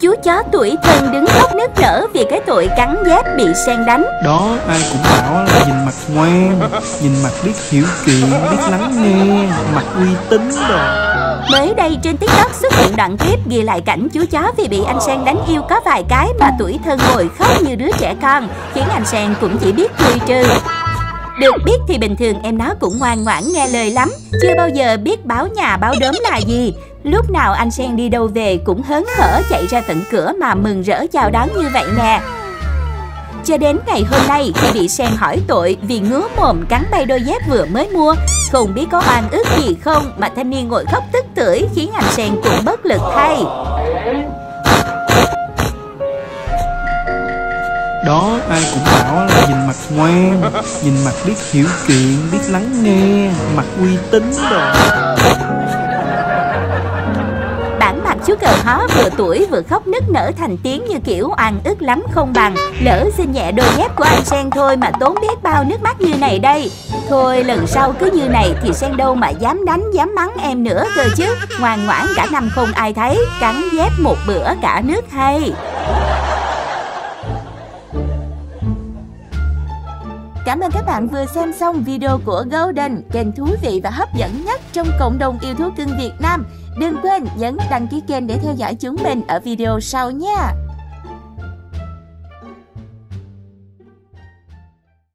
Chú chó tuổi thân đứng khóc nức nở vì cái tội cắn dép bị Sen đánh. Đó, ai cũng bảo là nhìn mặt ngoan, nhìn mặt biết hiểu chuyện, biết lắng nghe, mặt uy tín rồi. Mới đây trên TikTok xuất hiện đoạn clip ghi lại cảnh chú chó vì bị anh Sen đánh yêu có vài cái mà tuổi thân ngồi khóc như đứa trẻ con, khiến anh Sen cũng chỉ biết cười trừ. Được biết thì bình thường em nó cũng ngoan ngoãn nghe lời lắm, chưa bao giờ biết báo nhà báo đốm là gì. Lúc nào anh Sen đi đâu về cũng hớn hở chạy ra tận cửa mà mừng rỡ chào đón như vậy nè. Cho đến ngày hôm nay khi bị Sen hỏi tội vì ngứa mồm cắn bay đôi dép vừa mới mua, không biết có oan ức gì không mà thanh niên ngồi khóc tức tưởi khiến anh Sen cũng bất lực thay. Đó, ai cũng bảo là nhìn mặt ngoan, nhìn mặt biết hiểu chuyện, biết lắng nghe, mặt uy tín rồi. Chú cờ hó vừa tuổi vừa khóc nức nở thành tiếng như kiểu oan ức lắm không bằng. Lỡ xin nhẹ đôi dép của anh Sen thôi mà tốn biết bao nước mắt như này đây. Thôi lần sau cứ như này thì Sen đâu mà dám đánh dám mắng em nữa cơ chứ. Ngoan ngoãn cả năm không ai thấy, cắn dép một bữa cả nước hay. Cảm ơn các bạn vừa xem xong video của Golden, kênh thú vị và hấp dẫn nhất trong cộng đồng yêu thú cưng Việt Nam. Đừng quên nhấn đăng ký kênh để theo dõi chúng mình ở video sau nha!